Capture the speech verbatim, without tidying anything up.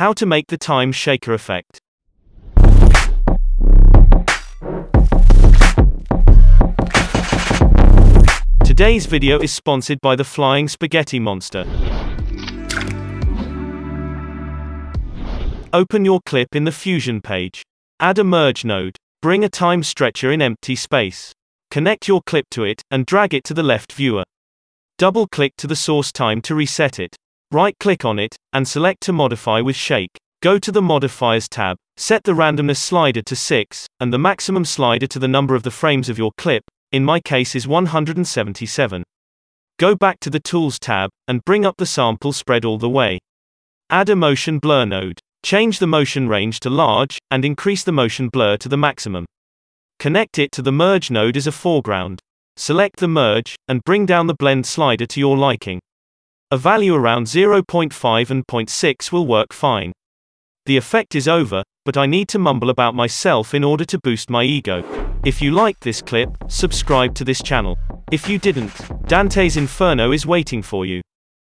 How to make the time shaker effect. Today's video is sponsored by the Flying Spaghetti Monster. Open your clip in the Fusion page. Add a merge node. Bring a time stretcher in empty space. Connect your clip to it, and drag it to the left viewer. Double-click to the source time to reset it. Right-click on it, and select to modify with shake. Go to the Modifiers tab, set the randomness slider to six, and the maximum slider to the number of the frames of your clip, in my case is one hundred seventy-seven. Go back to the Tools tab, and bring up the sample spread all the way. Add a motion blur node. Change the motion range to large, and increase the motion blur to the maximum. Connect it to the merge node as a foreground. Select the merge, and bring down the blend slider to your liking. A value around zero point five and zero point six will work fine. The effect is over, but I need to mumble about myself in order to boost my ego. If you liked this clip, subscribe to this channel. If you didn't, Dante's Inferno is waiting for you.